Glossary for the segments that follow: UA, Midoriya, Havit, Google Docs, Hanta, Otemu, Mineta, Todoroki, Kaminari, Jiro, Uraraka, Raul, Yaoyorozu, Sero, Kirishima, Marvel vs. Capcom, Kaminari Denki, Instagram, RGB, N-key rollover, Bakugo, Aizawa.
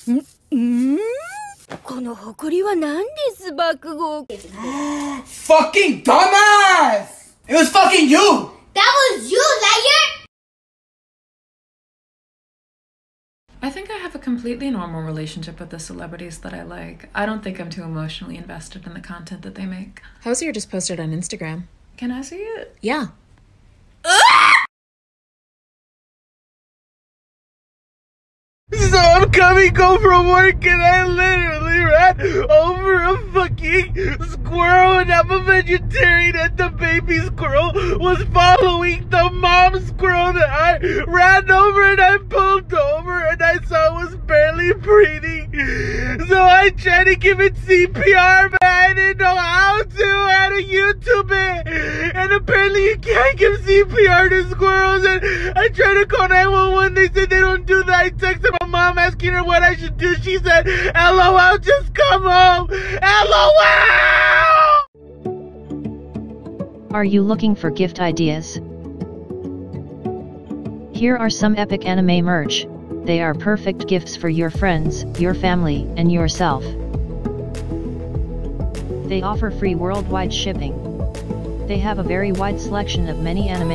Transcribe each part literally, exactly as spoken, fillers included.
Fucking dumbass! It was fucking you! That was you, liar! I think I have a completely normal relationship with the celebrities that I like. I don't think I'm too emotionally invested in the content that they make. How's your just posted on Instagram? Can I see it? Yeah. So I'm coming home from work and I literally ran over a fucking squirrel, and I'm a vegetarian, and the baby squirrel was following the mom squirrel that I ran over, and I pulled over and I saw it was barely breathing. So I tried to give it C P R, but I didn't know how to. I had a YouTube it, and apparently you can't give C P R to squirrels, and I tried to call nine one one. They said they don't do that. I texted my mom asking her what I should do. She said, LOL, just come home. LOL! Are you looking for gift ideas? Here are some epic anime merch. They are perfect gifts for your friends, your family, and yourself. They offer free worldwide shipping. They have a very wide selection of many anime.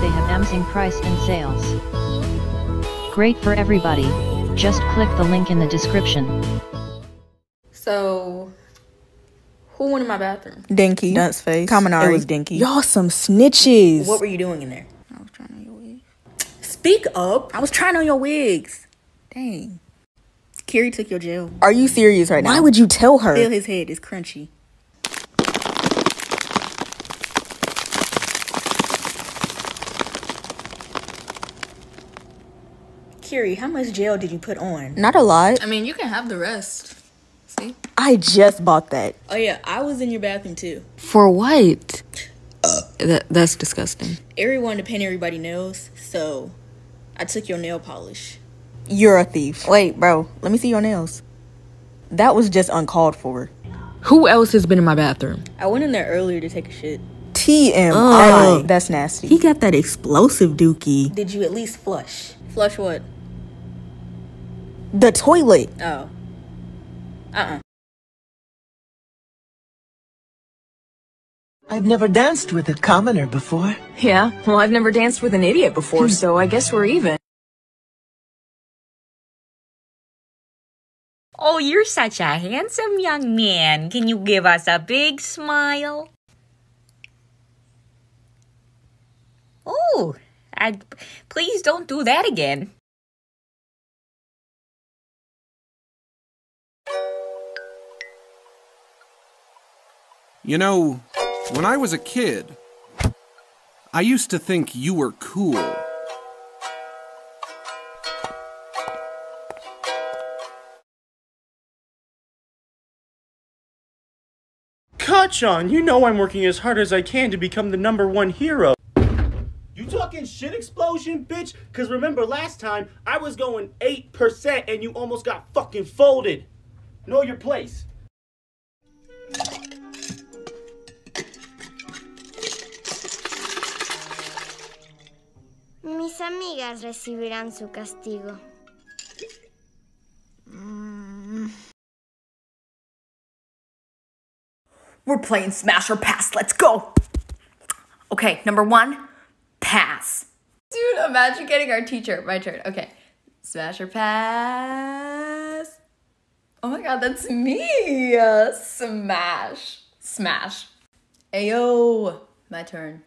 They have amazing price and sales. Great for everybody. Just click the link in the description. So, who went in my bathroom? Denki. Dunce face. Kaminari. It was Denki. Y'all some snitches. What were you doing in there? I was trying on your wigs. Speak up. I was trying on your wigs. Dang. Kiri took your gel. Are you serious right now? Why would you tell her? Feel his head. It's crunchy. Kiri, how much gel did you put on? Not a lot. I mean, you can have the rest. See? I just bought that. Oh, yeah. I was in your bathroom, too. For what? Uh, that, that's disgusting. Everyone wanted to paint everybody nails, so I took your nail polish. You're a thief. Wait, bro. Let me see your nails. That was just uncalled for. Who else has been in my bathroom? I went in there earlier to take a shit. T M I. Oh. That's nasty. He got that explosive dookie. Did you at least flush? Flush what? The toilet. Oh. Uh-uh. I've never danced with a commoner before. Yeah, well, I've never danced with an idiot before, so I guess we're even. Oh, you're such a handsome young man. Can you give us a big smile? Oh, I, please don't do that again. You know, when I was a kid, I used to think you were cool. Kachan, you know I'm working as hard as I can to become the number one hero. You talking shit explosion, bitch? Cause remember last time, I was going eight percent and you almost got fucking folded. Know your place. Mis amigas recibirán su castigo. Mm. We're playing smash or pass. Let's go. Okay, number one, pass. Dude, imagine getting our teacher. My turn. Okay, smash or pass. Oh my God, that's me. Uh, smash, smash. Ayo, my turn.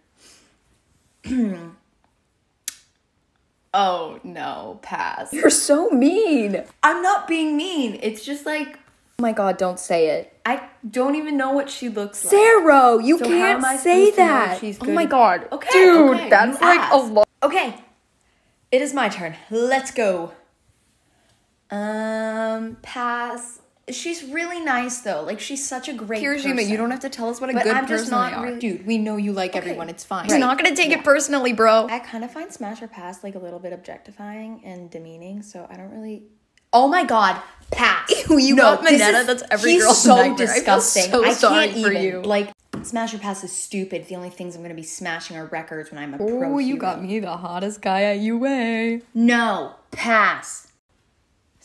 Oh no, pass. You're so mean. I'm not being mean. It's just like, oh my God, don't say it. I don't even know what she looks like. Sero, you so can't say that. She's oh my God. Okay, dude, okay, that's like ass. A lot. Okay, it is my turn. Let's go. Um, pass. She's really nice though. Like she's such a great Kirishima, person. You don't have to tell us what a but good I'm person just not they are. Really... Dude, we know you like okay. everyone. It's fine. Right. You're not gonna take yeah. it personally, bro. I kind of find smash or pass like a little bit objectifying and demeaning, so I don't really. Oh my God, pass. Ew, you no, got Mineta. Is... That's every He's girl's so nightmare. Disgusting. I feel so I sorry can't for even. You. Like smash or pass is stupid. The only things I'm gonna be smashing are records when I'm a Ooh, pro. Oh, you got me the hottest guy at U A. No, pass.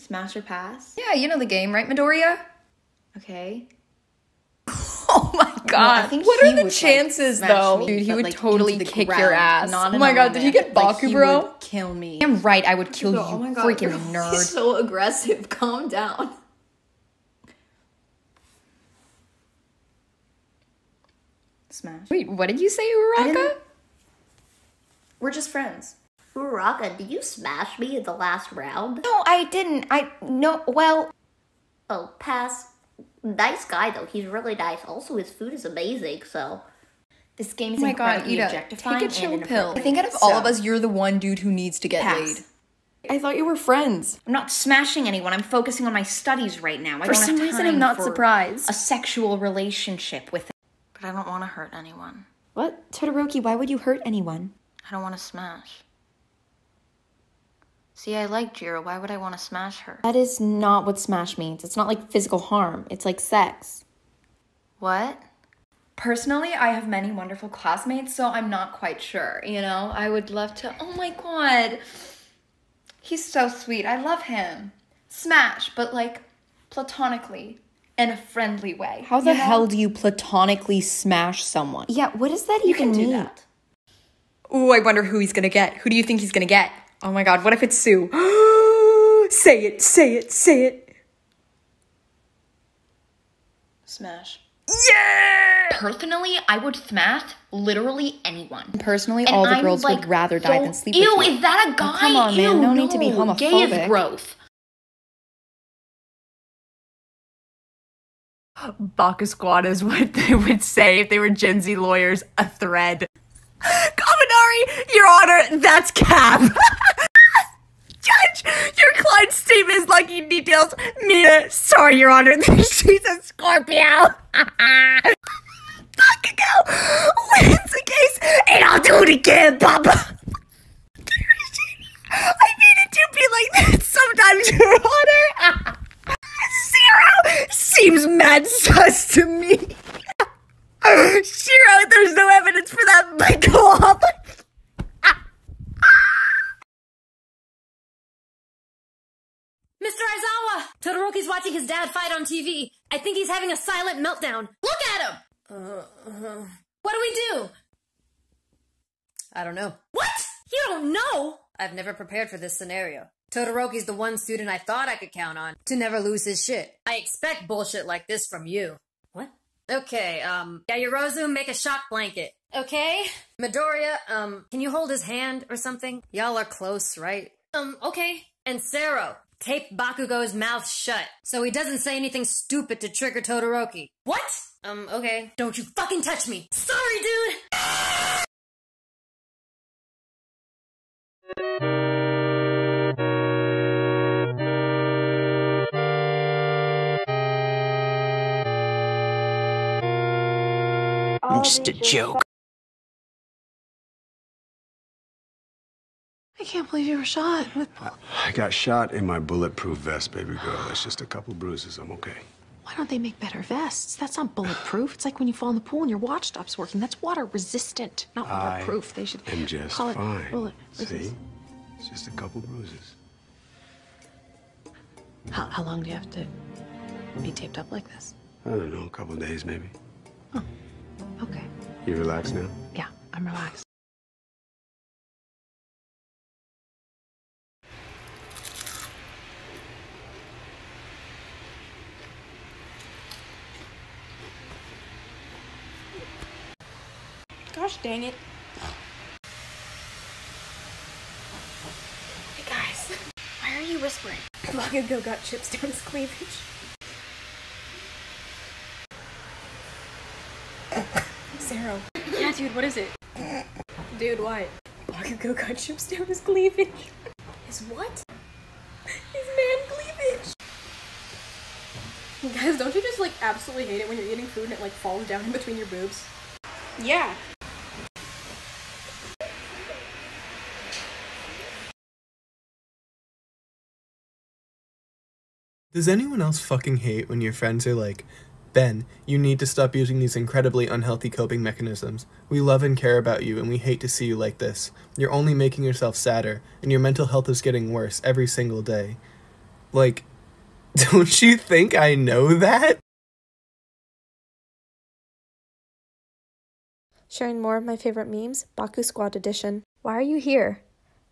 Smash or pass? Yeah, you know the game, right, Midoriya? Okay. Oh my god. No, I think what are the chances, like, though? Me, dude, he would like, totally kick ground. Your ass. Not oh my god, did you get Bakugo? Like, bro? Kill me. I'm right, I would kill oh, you, oh my god, freaking bro. Nerd. He's so aggressive, calm down. Smash. Wait, what did you say, Uraraka? We're just friends. Uraraka, did you smash me in the last round? No, I didn't. I, no, well. Oh, pass. Nice guy, though. He's really nice. Also, his food is amazing, so. This game is oh my incredibly God, objectifying take a chill pill. I think out of so. all of us, you're the one dude who needs to get pass. Laid. I thought you were friends. I'm not smashing anyone. I'm focusing on my studies right now. I for don't some have time reason, I'm not surprised. A sexual relationship with him. But I don't want to hurt anyone. What? Todoroki, why would you hurt anyone? I don't want to smash. See, I like Jiro. Why would I want to smash her? That is not what smash means. It's not like physical harm. It's like sex. What? Personally, I have many wonderful classmates, so I'm not quite sure. You know, I would love to... Oh my god. He's so sweet. I love him. Smash, but like platonically, in a friendly way. How the you know? hell do you platonically smash someone? Yeah, what does that you even mean? You can do mean? that. Ooh, I wonder who he's gonna get. Who do you think he's gonna get? Oh my god, what if it's Sue? Say it, say it, say it. Smash. Yeah! Personally, I would smash literally anyone. Personally, and all the I'm girls like, would rather so die than sleep ew, with you. Ew, is that a guy? Oh, come on, ew, man, no, no need to be homophobic. Gay is growth. Baka Squad is what they would say if they were Gen Z lawyers, a thread. Kaminari, Your Honor, that's cap. Judge, your client's statement is lacking details. Mina, sorry, Your Honor, she's a Scorpio. Bakugo wins the case, and I'll do it again, Papa. I mean it to be like that sometimes, Your Honor. Sero seems mad sus to me. Jiro, there's no evidence for that, but go off. Mister Aizawa! Todoroki's watching his dad fight on T V. I think he's having a silent meltdown. Look at him! Uh, uh, what do we do? I don't know. What? You don't know? I've never prepared for this scenario. Todoroki's the one student I thought I could count on to never lose his shit. I expect bullshit like this from you. What? Okay, um, Yaoyorozu, make a shock blanket, okay? Midoriya, um, can you hold his hand or something? Y'all are close, right? Um, okay. And Sero, tape Bakugo's mouth shut so he doesn't say anything stupid to trigger Todoroki. What? Um, okay. Don't you fucking touch me! Sorry, dude! Just a joke. I can't believe you were shot with bullets. I got shot in my bulletproof vest, baby girl. It's just a couple bruises. I'm okay. Why don't they make better vests? That's not bulletproof. It's like when you fall in the pool and your watch stops working. That's water resistant, not waterproof. They should I'm just call it fine. Bullet resist. See? It's just a couple bruises. How, how long do you have to be taped up like this? I don't know, a couple of days maybe. Huh. Okay. You relaxed now? Yeah, I'm relaxed. Gosh dang it. Hey guys, why are you whispering? Bakugo got chips down his cleavage. Sero. Yeah, dude, what is it? Dude, why? Bakugo got chips down his cleavage. His what? His man cleavage! Guys, don't you just, like, absolutely hate it when you're eating food and it, like, falls down in between your boobs? Yeah. Does anyone else fucking hate when your friends are like, Ben, you need to stop using these incredibly unhealthy coping mechanisms. We love and care about you, and we hate to see you like this. You're only making yourself sadder, and your mental health is getting worse every single day. Like, don't you think I know that? Sharing more of my favorite memes, Baku Squad edition. Why are you here?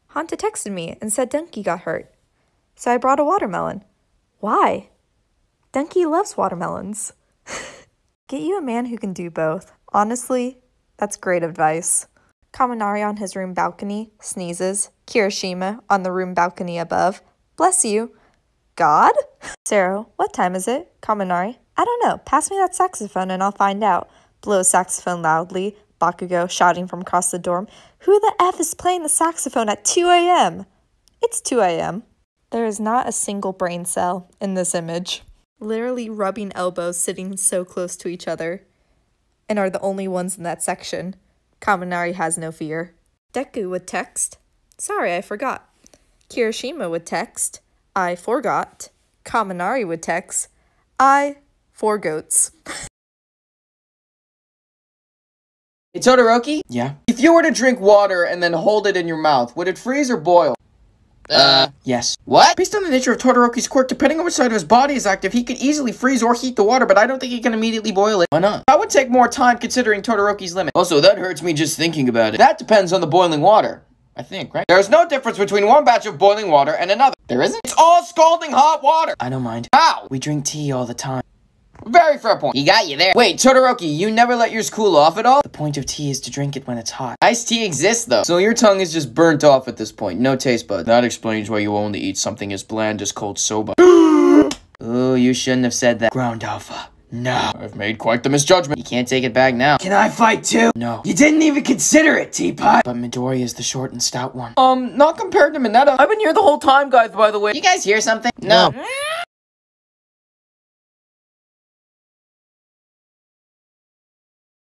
Hanta texted me and said Denki got hurt. So I brought a watermelon. Why? Denki loves watermelons. Get you a man who can do both. Honestly, that's great advice. Kaminari on his room balcony, sneezes. Kirishima on the room balcony above. Bless you. God? Sero, what time is it? Kaminari, I don't know. Pass me that saxophone and I'll find out. Blows saxophone loudly. Bakugo shouting from across the dorm. Who the F is playing the saxophone at two A M? It's two A M There is not a single brain cell in this image. Literally rubbing elbows, sitting so close to each other, and are the only ones in that section. Kaminari has no fear. Deku would text, sorry, I forgot. Kirishima would text, I forgot. Kaminari would text, I four goats. Hey, Todoroki? Yeah? If you were to drink water and then hold it in your mouth, would it freeze or boil? Uh, yes. What? Based on the nature of Todoroki's quirk, depending on which side of his body is active, he could easily freeze or heat the water, but I don't think he can immediately boil it. Why not? That would take more time considering Todoroki's limit. Also, that hurts me just thinking about it. That depends on the boiling water. I think, right? There's no difference between one batch of boiling water and another. There isn't? It's all scalding hot water! I don't mind. How? We drink tea all the time. Very fair point. He got you there. Wait, Todoroki, you never let yours cool off at all? The point of tea is to drink it when it's hot. Iced tea exists, though. So your tongue is just burnt off at this point. No taste bud. That explains why you only eat something as bland as cold soba. Ooh, you shouldn't have said that. Ground alpha. No. I've made quite the misjudgment. You can't take it back now. Can I fight too? No. You didn't even consider it, teapot. But Midoriya is the short and stout one. Um, not compared to Mineta. I've been here the whole time, guys, by the way. You guys hear something? No.